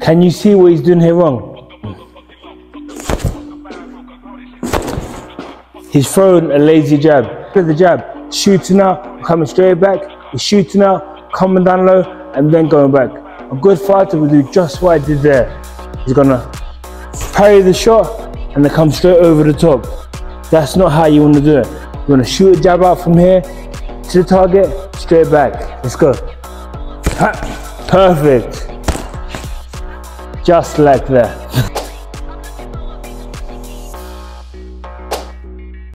Can you see what he's doing here wrong? He's throwing a lazy jab. Look at the jab. Shooting out, coming straight back. He's shooting out, coming down low, and then going back. A good fighter will do just what I did there. He's gonna parry the shot and then come straight over the top. That's not how you want to do it. You want to shoot a jab out from here to the target, straight back. Let's go. Perfect. Just like that.